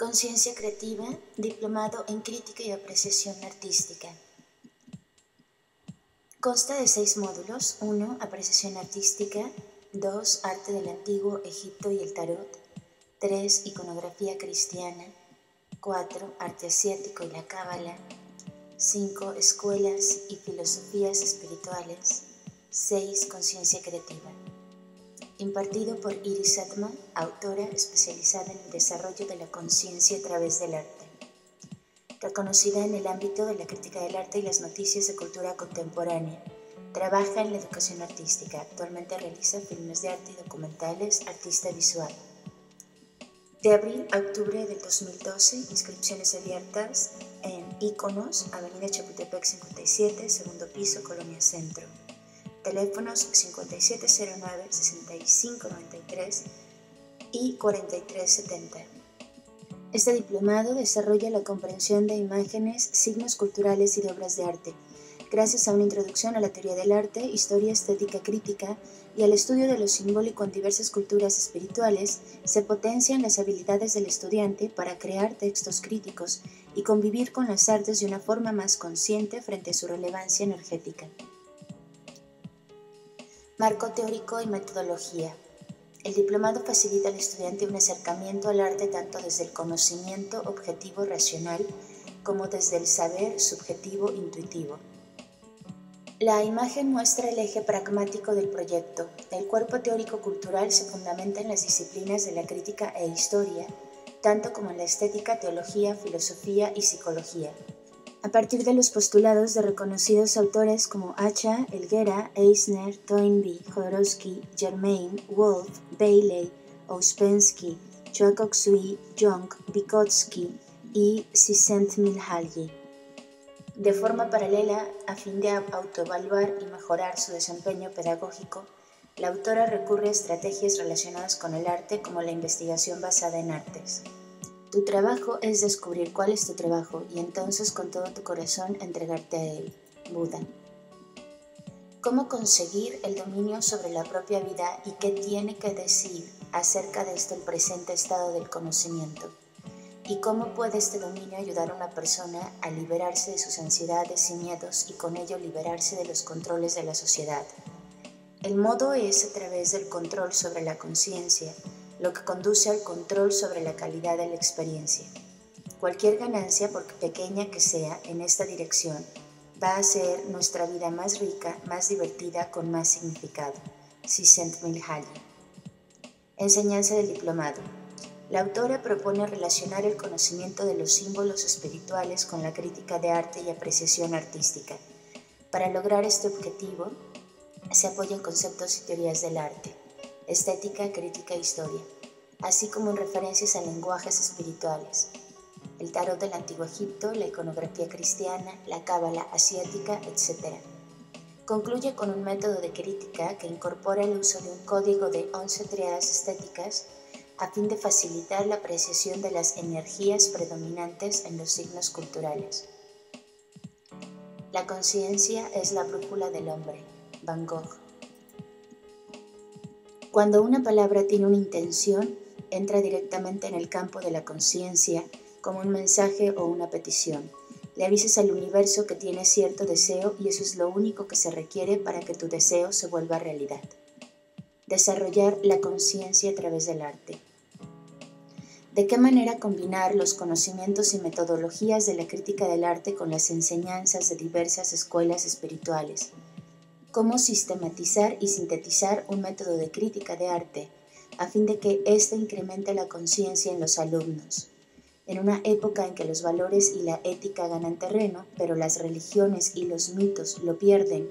Conciencia Creativa, Diplomado en Crítica y Apreciación Artística. Consta de 6 módulos, 1. Apreciación Artística, 2. Arte del Antiguo Egipto y el Tarot, 3. Iconografía Cristiana, 4. Arte Asiático y la Cábala, 5. Escuelas y Filosofías Espirituales, 6. Conciencia Creativa. Impartido por Iris Atma, autora especializada en el desarrollo de la conciencia a través del arte. Reconocida en el ámbito de la crítica del arte y las noticias de cultura contemporánea. Trabaja en la educación artística. Actualmente realiza filmes de arte y documentales, artista visual. De abril a octubre del 2012, inscripciones abiertas en Iconos, Avenida Chapultepec 57, segundo piso, Colonia Centro. Teléfonos 5709-6593 y 4370. Este diplomado desarrolla la comprensión de imágenes, signos culturales y de obras de arte, gracias a una introducción a la teoría del arte, historia estética crítica y al estudio de lo simbólico en diversas culturas espirituales. Se potencian las habilidades del estudiante para crear textos críticos y convivir con las artes de una forma más consciente frente a su relevancia energética. Marco teórico y metodología. El diplomado facilita al estudiante un acercamiento al arte tanto desde el conocimiento objetivo racional como desde el saber subjetivo intuitivo. La imagen muestra el eje pragmático del proyecto. El cuerpo teórico cultural se fundamenta en las disciplinas de la crítica e historia, tanto como en la estética, teología, filosofía y psicología. A partir de los postulados de reconocidos autores como Acha, Helguera, Eisner, Toynbee, Jodorowsky, Germain, Wolf, Bailey, Ouspensky, Choa Kok Sui, Jung, Vygotsky y Csikszentmihalyi, de forma paralela a fin de autoevaluar y mejorar su desempeño pedagógico, la autora recurre a estrategias relacionadas con el arte como la investigación basada en artes. Tu trabajo es descubrir cuál es tu trabajo y entonces con todo tu corazón entregarte a él. Buda. ¿Cómo conseguir el dominio sobre la propia vida y qué tiene que decir acerca de esto el presente estado del conocimiento? ¿Y cómo puede este dominio ayudar a una persona a liberarse de sus ansiedades y miedos y con ello liberarse de los controles de la sociedad? El modo es a través del control sobre la conciencia, lo que conduce al control sobre la calidad de la experiencia. Cualquier ganancia, por pequeña que sea, en esta dirección, va a hacer nuestra vida más rica, más divertida, con más significado. Csikszentmihalyi. Enseñanza del diplomado. La autora propone relacionar el conocimiento de los símbolos espirituales con la crítica de arte y apreciación artística. Para lograr este objetivo, se apoyan conceptos y teorías del arte, estética, crítica e historia, así como en referencias a lenguajes espirituales, el tarot del Antiguo Egipto, la iconografía cristiana, la cábala asiática, etc. Concluye con un método de crítica que incorpora el uso de un código de 11 triadas estéticas a fin de facilitar la apreciación de las energías predominantes en los signos culturales. La conciencia es la brújula del hombre. Van Gogh. Cuando una palabra tiene una intención, entra directamente en el campo de la conciencia como un mensaje o una petición. Le avisas al universo que tienes cierto deseo y eso es lo único que se requiere para que tu deseo se vuelva realidad. Desarrollar la conciencia a través del arte. ¿De qué manera combinar los conocimientos y metodologías de la crítica del arte con las enseñanzas de diversas escuelas espirituales? Cómo sistematizar y sintetizar un método de crítica de arte a fin de que éste incremente la conciencia en los alumnos. En una época en que los valores y la ética ganan terreno, pero las religiones y los mitos lo pierden,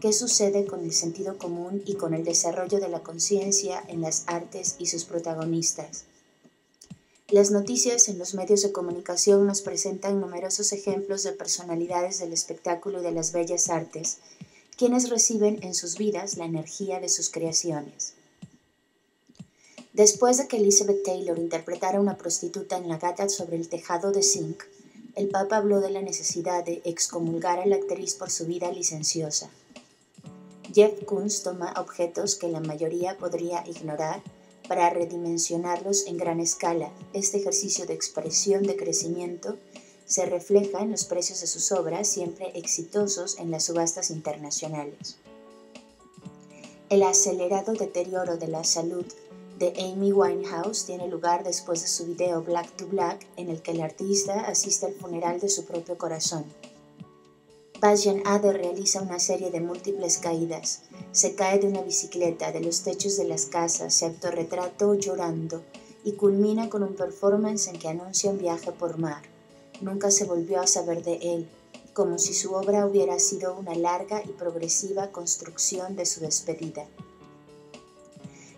¿qué sucede con el sentido común y con el desarrollo de la conciencia en las artes y sus protagonistas? Las noticias en los medios de comunicación nos presentan numerosos ejemplos de personalidades del espectáculo y de las bellas artes, quienes reciben en sus vidas la energía de sus creaciones. Después de que Elizabeth Taylor interpretara a una prostituta en La gata sobre el tejado de zinc, el Papa habló de la necesidad de excomulgar a la actriz por su vida licenciosa. Jeff Koons toma objetos que la mayoría podría ignorar para redimensionarlos en gran escala. Este ejercicio de expresión de crecimiento se refleja en los precios de sus obras, siempre exitosos en las subastas internacionales. El acelerado deterioro de la salud de Amy Winehouse tiene lugar después de su video Black to Black, en el que el artista asiste al funeral de su propio corazón. Bajan Adder realiza una serie de múltiples caídas. Se cae de una bicicleta, de los techos de las casas, se autorretrató llorando y culmina con un performance en que anuncia un viaje por mar. Nunca se volvió a saber de él, como si su obra hubiera sido una larga y progresiva construcción de su despedida.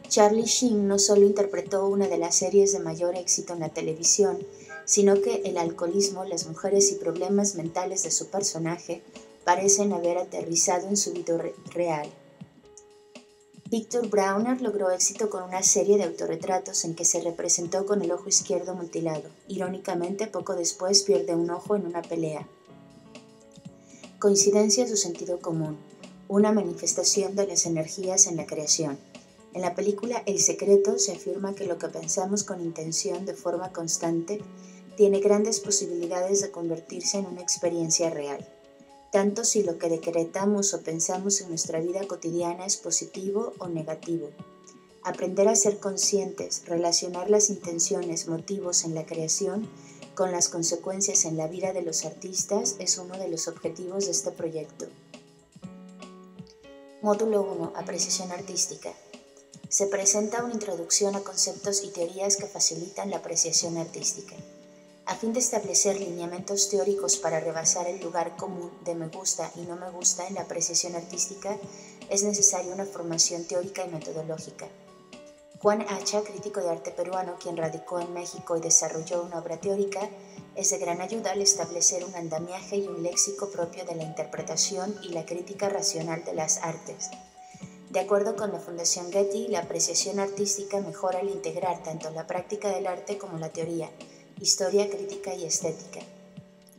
Charlie Sheen no solo interpretó una de las series de mayor éxito en la televisión, sino que el alcoholismo, las mujeres y problemas mentales de su personaje parecen haber aterrizado en su vida real. Victor Brauner logró éxito con una serie de autorretratos en que se representó con el ojo izquierdo mutilado. Irónicamente, poco después pierde un ojo en una pelea. Coincidencia de su sentido común, una manifestación de las energías en la creación. En la película El Secreto se afirma que lo que pensamos con intención de forma constante tiene grandes posibilidades de convertirse en una experiencia real, tanto si lo que decretamos o pensamos en nuestra vida cotidiana es positivo o negativo. Aprender a ser conscientes, relacionar las intenciones, motivos en la creación con las consecuencias en la vida de los artistas es uno de los objetivos de este proyecto. Módulo 1. Apreciación artística. Se presenta una introducción a conceptos y teorías que facilitan la apreciación artística. A fin de establecer lineamientos teóricos para rebasar el lugar común de me gusta y no me gusta en la apreciación artística, es necesaria una formación teórica y metodológica. Juan Acha, crítico de arte peruano, quien radicó en México y desarrolló una obra teórica, es de gran ayuda al establecer un andamiaje y un léxico propio de la interpretación y la crítica racional de las artes. De acuerdo con la Fundación Getty, la apreciación artística mejora al integrar tanto la práctica del arte como la teoría, historia, crítica y estética.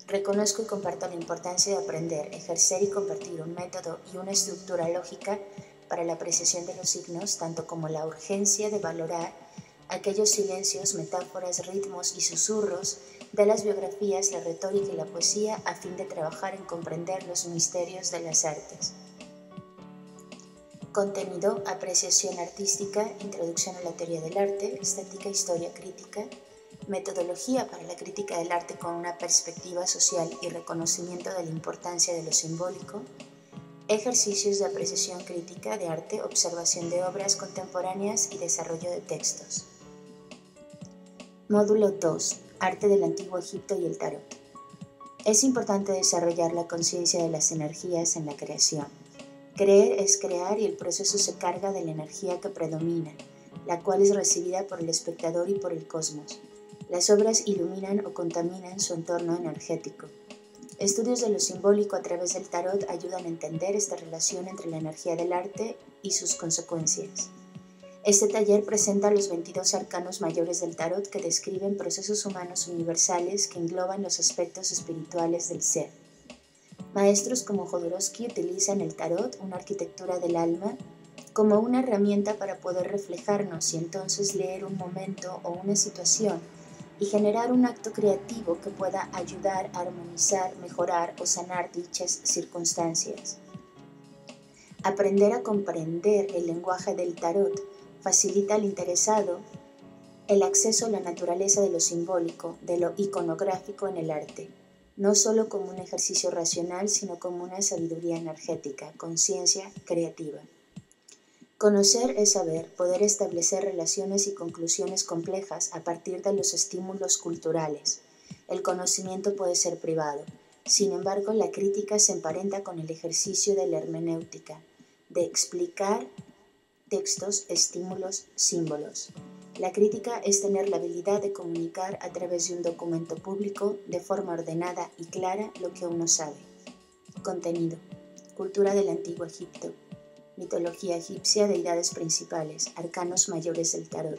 Reconozco y comparto la importancia de aprender, ejercer y compartir un método y una estructura lógica para la apreciación de los signos, tanto como la urgencia de valorar aquellos silencios, metáforas, ritmos y susurros de las biografías, la retórica y la poesía, a fin de trabajar en comprender los misterios de las artes. Contenido, apreciación artística, introducción a la teoría del arte, estética, historia, crítica, metodología para la crítica del arte con una perspectiva social y reconocimiento de la importancia de lo simbólico, ejercicios de apreciación crítica de arte, observación de obras contemporáneas y desarrollo de textos. Módulo 2. Arte del Antiguo Egipto y el Tarot. Es importante desarrollar la conciencia de las energías en la creación. Creer es crear y el proceso se carga de la energía que predomina, la cual es recibida por el espectador y por el cosmos. Las obras iluminan o contaminan su entorno energético. Estudios de lo simbólico a través del tarot ayudan a entender esta relación entre la energía del arte y sus consecuencias. Este taller presenta los 22 arcanos mayores del tarot que describen procesos humanos universales que engloban los aspectos espirituales del ser. Maestros como Jodorowsky utilizan el tarot, una arquitectura del alma, como una herramienta para poder reflejarnos y entonces leer un momento o una situación y generar un acto creativo que pueda ayudar a armonizar, mejorar o sanar dichas circunstancias. Aprender a comprender el lenguaje del tarot facilita al interesado el acceso a la naturaleza de lo simbólico, de lo iconográfico en el arte, no solo como un ejercicio racional, sino como una sabiduría energética, conciencia creativa. Conocer es saber, poder establecer relaciones y conclusiones complejas a partir de los estímulos culturales. El conocimiento puede ser privado. Sin embargo, la crítica se emparenta con el ejercicio de la hermenéutica, de explicar textos, estímulos, símbolos. La crítica es tener la habilidad de comunicar a través de un documento público de forma ordenada y clara lo que uno sabe. Contenido. Cultura del Antiguo Egipto. Mitología egipcia, deidades principales, arcanos mayores del tarot.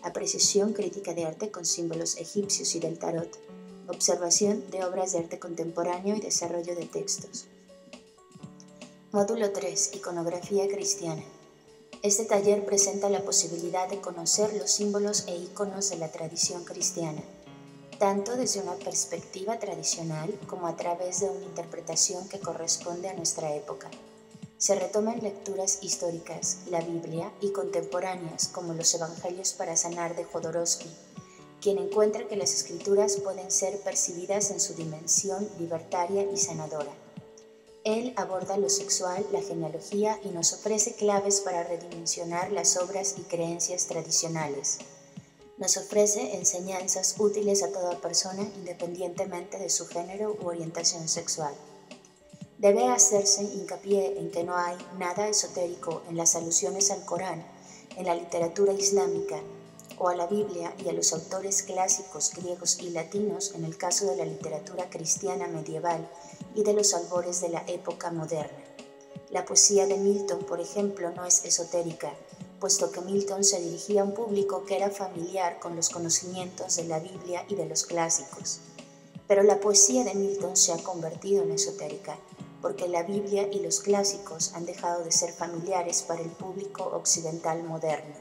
Apreciación crítica de arte con símbolos egipcios y del tarot. Observación de obras de arte contemporáneo y desarrollo de textos. Módulo 3. Iconografía cristiana. Este taller presenta la posibilidad de conocer los símbolos e iconos de la tradición cristiana, tanto desde una perspectiva tradicional como a través de una interpretación que corresponde a nuestra época. Se retoman lecturas históricas, la Biblia y contemporáneas como los Evangelios para sanar de Jodorowsky, quien encuentra que las escrituras pueden ser percibidas en su dimensión libertaria y sanadora. Él aborda lo sexual, la genealogía y nos ofrece claves para redimensionar las obras y creencias tradicionales. Nos ofrece enseñanzas útiles a toda persona independientemente de su género u orientación sexual. Debe hacerse hincapié en que no hay nada esotérico en las alusiones al Corán, en la literatura islámica, o a la Biblia y a los autores clásicos griegos y latinos en el caso de la literatura cristiana medieval y de los albores de la época moderna. La poesía de Milton, por ejemplo, no es esotérica, puesto que Milton se dirigía a un público que era familiar con los conocimientos de la Biblia y de los clásicos. Pero la poesía de Milton se ha convertido en esotérica, porque la Biblia y los clásicos han dejado de ser familiares para el público occidental moderno.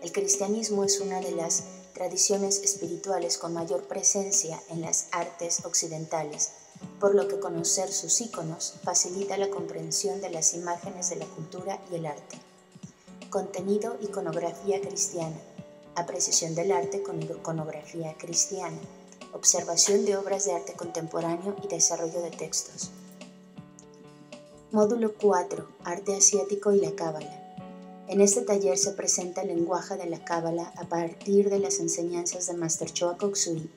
El cristianismo es una de las tradiciones espirituales con mayor presencia en las artes occidentales, por lo que conocer sus iconos facilita la comprensión de las imágenes de la cultura y el arte. Contenido: iconografía cristiana, apreciación del arte con iconografía cristiana, observación de obras de arte contemporáneo y desarrollo de textos. Módulo 4. Arte asiático y la cábala. En este taller se presenta el lenguaje de la Cábala a partir de las enseñanzas de Master Choa Kok Sui,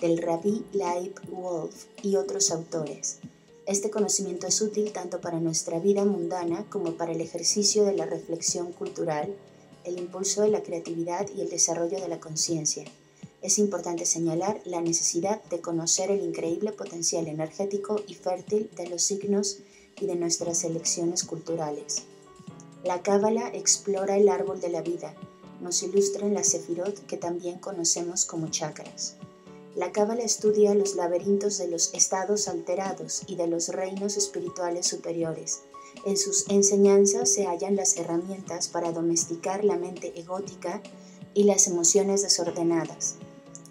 del Rabbi Leib Wolf y otros autores. Este conocimiento es útil tanto para nuestra vida mundana como para el ejercicio de la reflexión cultural, el impulso de la creatividad y el desarrollo de la conciencia. Es importante señalar la necesidad de conocer el increíble potencial energético y fértil de los signos y de nuestras elecciones culturales. La Cábala explora el árbol de la vida, nos ilustran las Sefirot que también conocemos como chakras. La Cábala estudia los laberintos de los estados alterados y de los reinos espirituales superiores. En sus enseñanzas se hallan las herramientas para domesticar la mente egótica y las emociones desordenadas.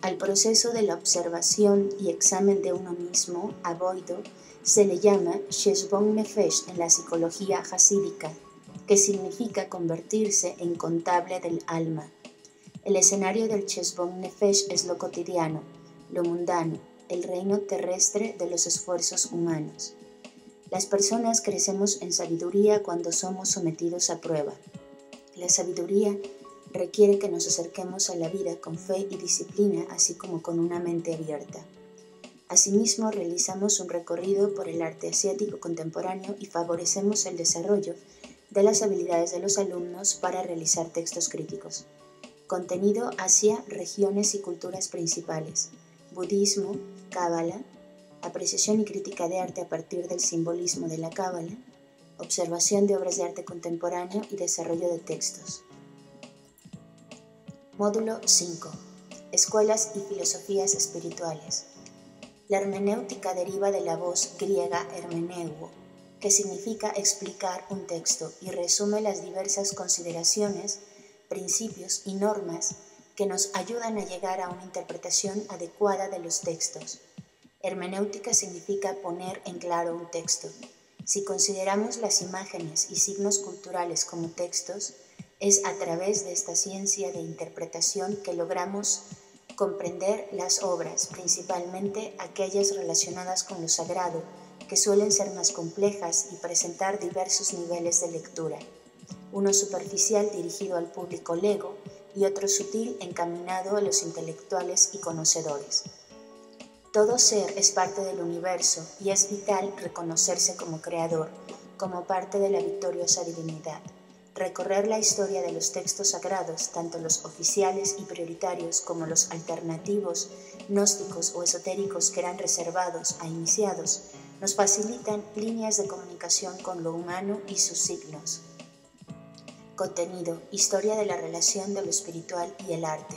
Al proceso de la observación y examen de uno mismo, avoido, se le llama Chesbon Nefesh en la psicología jasídica, que significa convertirse en contable del alma. El escenario del Chesbon Nefesh es lo cotidiano, lo mundano, el reino terrestre de los esfuerzos humanos. Las personas crecemos en sabiduría cuando somos sometidos a prueba. La sabiduría requiere que nos acerquemos a la vida con fe y disciplina, así como con una mente abierta. Asimismo, realizamos un recorrido por el arte asiático contemporáneo y favorecemos el desarrollo de las habilidades de los alumnos para realizar textos críticos. Contenido: Asia, regiones y culturas principales, budismo, cábala, apreciación y crítica de arte a partir del simbolismo de la cábala, observación de obras de arte contemporáneo y desarrollo de textos. Módulo 5. Escuelas y filosofías espirituales. La hermenéutica deriva de la voz griega hermeneuo, que significa explicar un texto, y resume las diversas consideraciones, principios y normas que nos ayudan a llegar a una interpretación adecuada de los textos. Hermenéutica significa poner en claro un texto. Si consideramos las imágenes y signos culturales como textos, es a través de esta ciencia de interpretación que logramos comprender las obras, principalmente aquellas relacionadas con lo sagrado, que suelen ser más complejas y presentar diversos niveles de lectura, uno superficial dirigido al público lego y otro sutil encaminado a los intelectuales y conocedores. Todo ser es parte del universo y es vital reconocerse como creador, como parte de la victoriosa divinidad. Recorrer la historia de los textos sagrados, tanto los oficiales y prioritarios como los alternativos, gnósticos o esotéricos que eran reservados a iniciados, nos facilitan líneas de comunicación con lo humano y sus signos. Contenido: historia de la relación de lo espiritual y el arte.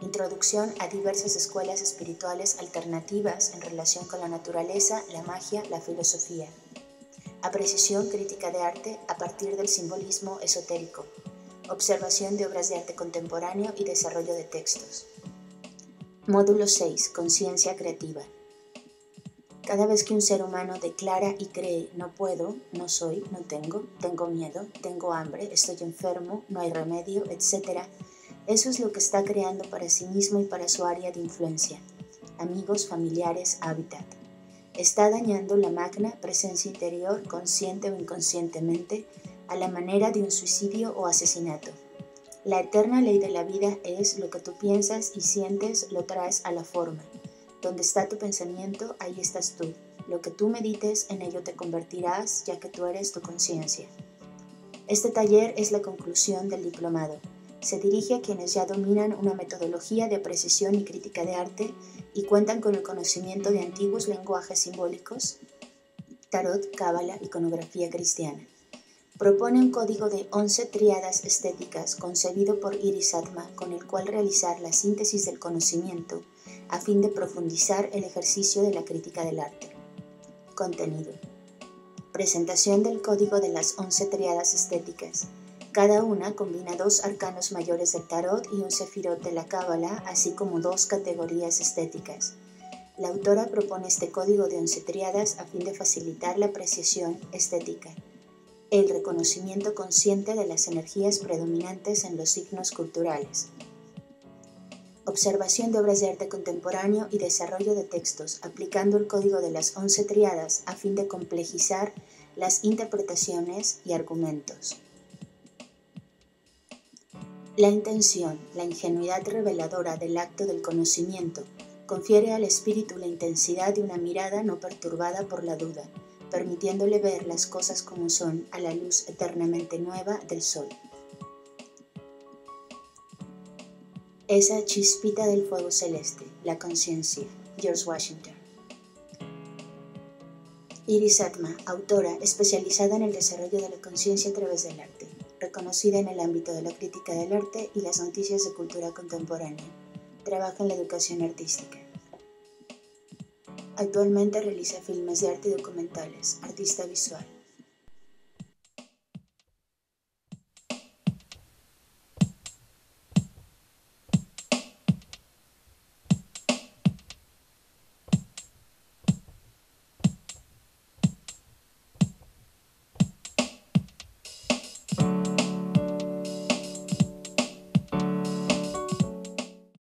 Introducción a diversas escuelas espirituales alternativas en relación con la naturaleza, la magia, la filosofía. apreciación crítica de arte a partir del simbolismo esotérico, observación de obras de arte contemporáneo y desarrollo de textos. Módulo 6. Conciencia creativa. Cada vez que un ser humano declara y cree, no puedo, no soy, no tengo, tengo miedo, tengo hambre, estoy enfermo, no hay remedio, etc., eso es lo que está creando para sí mismo y para su área de influencia, amigos, familiares, hábitat. Está dañando la magna presencia interior, consciente o inconscientemente, a la manera de un suicidio o asesinato. La eterna ley de la vida es lo que tú piensas y sientes, lo traes a la forma. Donde está tu pensamiento, ahí estás tú. Lo que tú medites, en ello te convertirás, ya que tú eres tu conciencia. Este taller es la conclusión del diplomado. Se dirige a quienes ya dominan una metodología de apreciación y crítica de arte y cuentan con el conocimiento de antiguos lenguajes simbólicos, tarot, cábala, iconografía cristiana. Propone un código de 11 tríadas estéticas concebido por Iris Atma, con el cual realizar la síntesis del conocimiento a fin de profundizar el ejercicio de la crítica del arte. Contenido. Presentación del código de las 11 tríadas estéticas. Cada una combina 2 arcanos mayores del tarot y un sefirot de la cábala, así como 2 categorías estéticas. La autora propone este código de 11 tríadas a fin de facilitar la apreciación estética, el reconocimiento consciente de las energías predominantes en los signos culturales, observación de obras de arte contemporáneo y desarrollo de textos, aplicando el código de las 11 tríadas a fin de complejizar las interpretaciones y argumentos. La intención, la ingenuidad reveladora del acto del conocimiento, confiere al espíritu la intensidad de una mirada no perturbada por la duda, permitiéndole ver las cosas como son a la luz eternamente nueva del sol. Esa chispita del fuego celeste, la conciencia. George Washington. Iris Atma, autora especializada en el desarrollo de la conciencia a través del arte, reconocida en el ámbito de la crítica del arte y las noticias de cultura contemporánea. Trabaja en la educación artística. Actualmente realiza filmes de arte y documentales, artista visual.